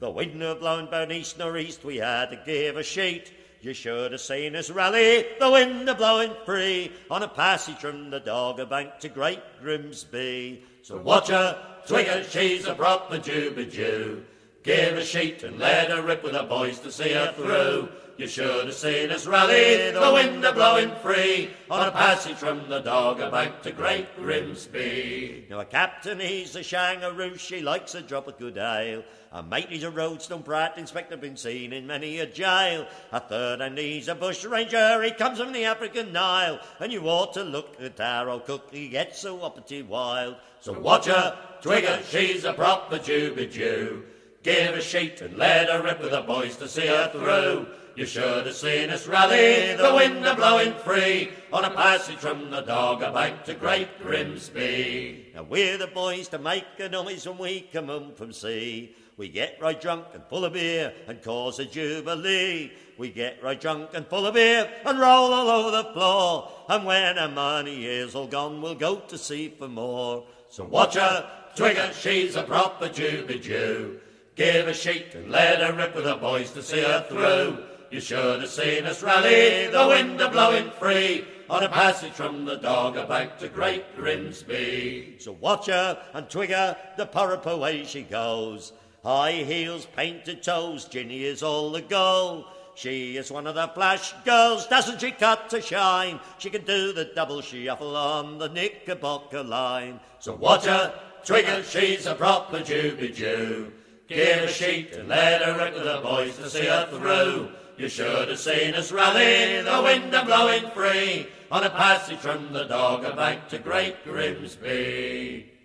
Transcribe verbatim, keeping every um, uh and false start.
The wind had blown bound east nor east, we had to give a sheet. You should have seen us rally, the wind a blowing free, on a passage from the Dogger Bank to Great Grimsby. So watch her, twig her, she's a proper jubajou. Give a sheet and let her rip with her boys to see her through. You should have seen us rally, the wind a blowing free, on a passage from the Dogger Bank to Great Grimsby. Now a captain, he's a shangaroo, she likes a drop of good ale. A mate, he's a roadstone brat, inspector been seen in many a jail. A third hand, he's a bush ranger, he comes from the African Nile. And you ought to look at our old cook, he gets so uppity wild. So watch her, twig her, she's a proper jubajou. Give a sheet and let her rip with the boys to see her through. You should have seen us rally, the wind a blowing free, on a passage from the Dogger Bank to Great Grimsby. Now we're the boys to make a noise when we come home from sea. We get right drunk and full of beer and cause a jubilee. We get right drunk and full of beer and roll all over the floor. And when our money is all gone, we'll go to sea for more. So watch her, twig her, she's a proper jubajou. Give a sheet and let her rip with the boys to see her through. You should have seen us rally, the wind a blowing free, on a passage from the Dogger Bank to Great Grimsby. So watch her and twig her, the purrup away she goes. High heels, painted toes, Ginny is all the goal. She is one of the flash girls, doesn't she cut to shine? She can do the double shuffle on the Knickerbocker line. So watch her, twig her, she's a proper jubajou. Give a sheet and let her rip with the boys to see her through. You should have seen us rally, the wind a blowing free, on a passage from the Dogger Bank to Great Grimsby.